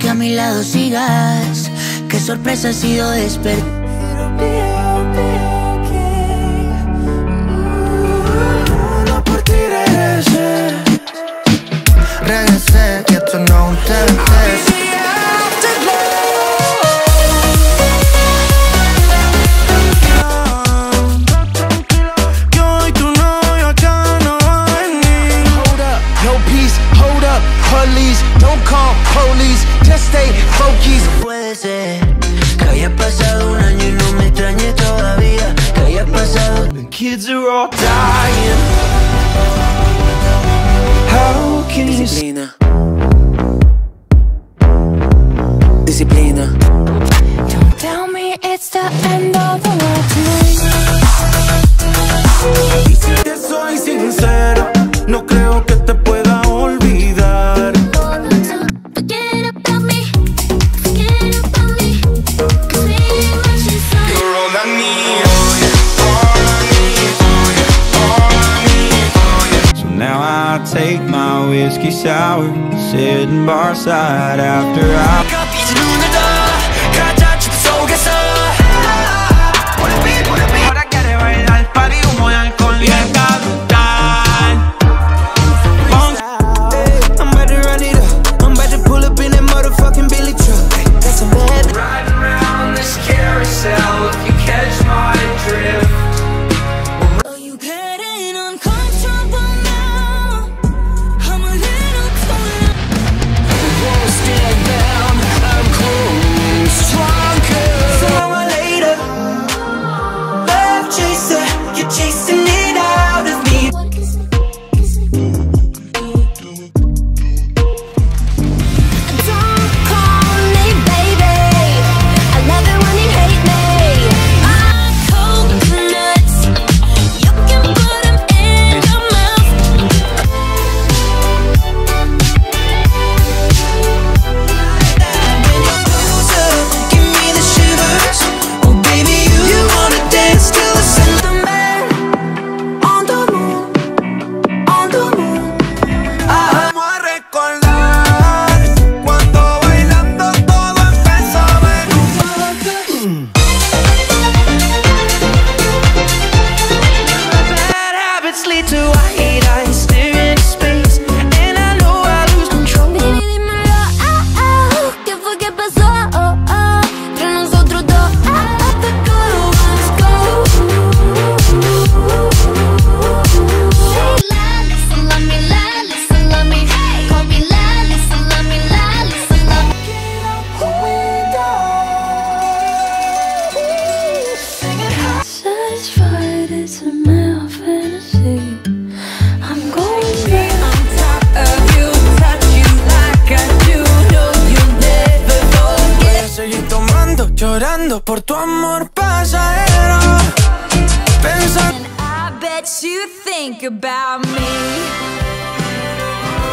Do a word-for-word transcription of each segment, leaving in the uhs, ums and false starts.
Que a mi lado sigas, qué sorpresa ha sido despertar. No por ti regresé, regresé que esto no intenté. Police, don't call police, just stay focused. Puede ser que haya pasado un año y no me extrañe todavía, que haya pasado. The kids are all dying. How can you? Disciplina. Disciplina. Don't tell me it's the end of the world. Y si te soy sincero, no creo que te pueda. Take my whiskey sour, sitting barside after I wake up, 이제 눈을 떠 가짜 집 속에서 Wanna be, wanna be Ahora quiere bailar party, humo y alcohol y el capital I'm about to run it up, I'm about to pull up in that motherfucking Billy truck. That's a man riding around this carousel, if you catch my drift. Llorando por tu amor pasajero. Pensando. I bet you think about me.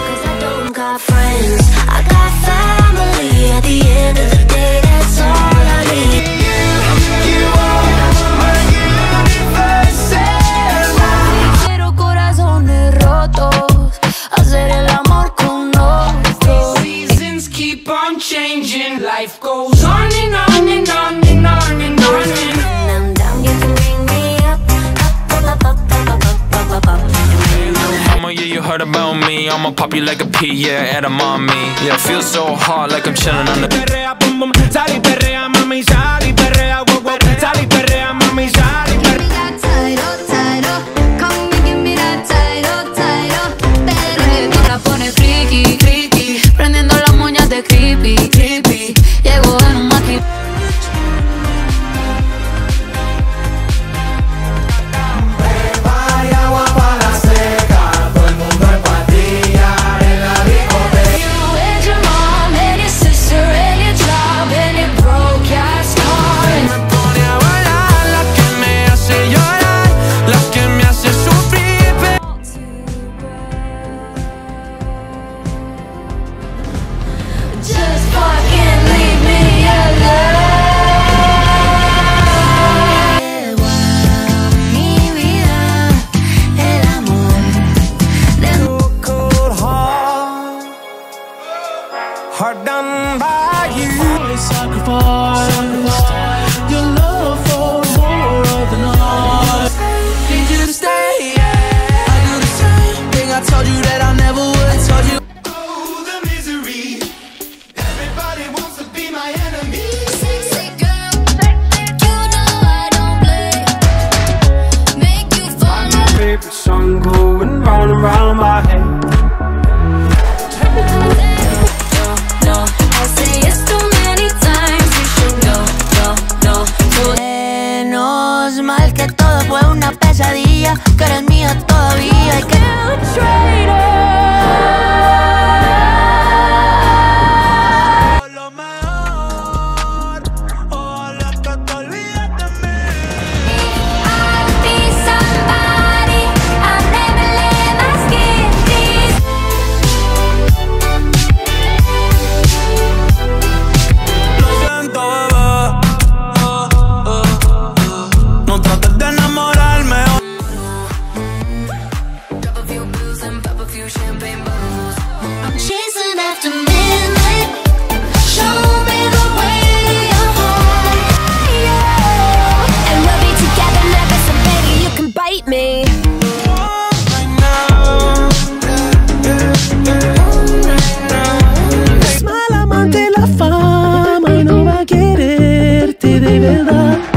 Cause I don't got friends, I got family. At the end of the day, that's all I need. You, you are my universe. Quiero corazones rotos, hacer el amor con otros. These seasons keep on changing, life goes on and on. You heard about me, I'ma pop you like a pea, yeah, at a mommy. Yeah, feel so hot like I'm chillin' on the perrea, boom, boom, sali, perrea, mami, sali, perrea, wow, wow, sali, perrea, mami, sali, perrea. La pone friki, friki, prendiendo las moñas de creepy, creepy. Llego en un maqui. Yo hard done by you. Fully sacrificed your love for more than I. Need you to stay. I do the same thing I told you that I never would. I told you. Oh, the misery. Everybody wants to be my enemy. Sexy girl, you know I don't play. Make you fall. My favorite song going round and round my head. Mal que todo fue una pesadilla, que eres mía todavía y que o lo mejor ojalá que te olvides de mí. If I'd be somebody, I'd never live as guilty. Lo siento, bebé. Oh, oh, oh. No trates de enamorarme. Pop a few blues and pop a few champagne bottles. I'm chasing after midnight. Show me the way you're home. Yeah. And we'll be together never, so baby you can bite me. Es mal amante la fama y no va a quererte de verdad.